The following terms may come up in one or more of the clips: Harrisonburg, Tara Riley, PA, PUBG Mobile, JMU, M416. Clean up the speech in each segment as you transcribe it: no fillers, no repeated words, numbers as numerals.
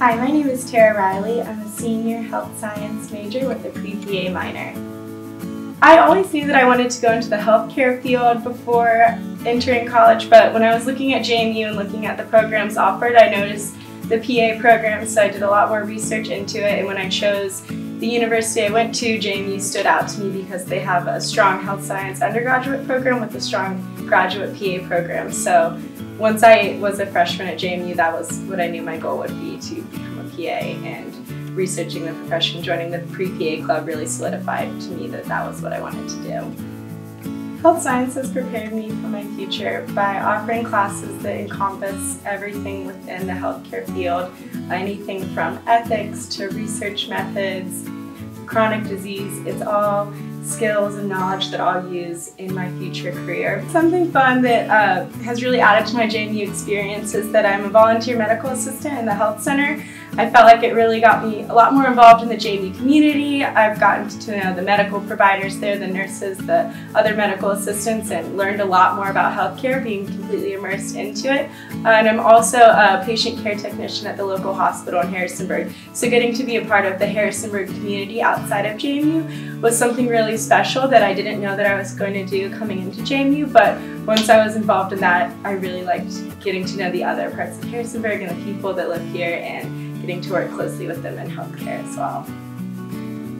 Hi, my name is Tara Riley. I'm a senior health science major with a pre-PA minor. I always knew that I wanted to go into the healthcare field before entering college, but when I was looking at JMU and looking at the programs offered, I noticed the PA program, so I did a lot more research into it, and when I chose the university I went to, JMU stood out to me because they have a strong health science undergraduate program with a strong graduate PA program. So once I was a freshman at JMU, that was what I knew my goal would be, to become a PA, and researching the profession, joining the pre-PA club really solidified to me that that was what I wanted to do. Health science has prepared me for my future by offering classes that encompass everything within the healthcare field, anything from ethics to research methods, chronic disease. It's all skills and knowledge that I'll use in my future career. Something fun that has really added to my JMU experience is that I'm a volunteer medical assistant in the health center. I felt like it really got me a lot more involved in the JMU community. I've gotten to know the medical providers there, the nurses, the other medical assistants, and learned a lot more about healthcare, being completely immersed into it. And I'm also a patient care technician at the local hospital in Harrisonburg. So getting to be a part of the Harrisonburg community outside of JMU was something really special that I didn't know that I was going to do coming into JMU, but once I was involved in that, I really liked getting to know the other parts of Harrisonburg and the people that live here, and getting to work closely with them in healthcare as well.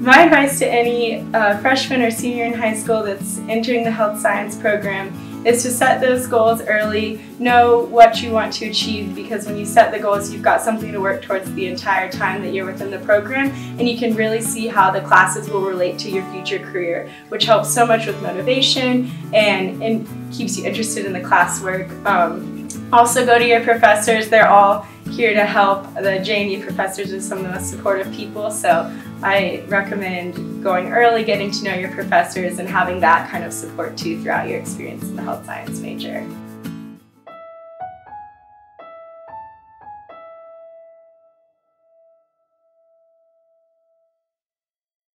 My advice to any freshman or senior in high school that's entering the health science program is to set those goals early, know what you want to achieve, because when you set the goals, you've got something to work towards the entire time that you're within the program, and you can really see how the classes will relate to your future career, which helps so much with motivation and keeps you interested in the classwork. Also go to your professors. They're all here to help. The JMU professors are some of the most supportive people, so I recommend going early, getting to know your professors, and having that kind of support too throughout your experience in the health science major.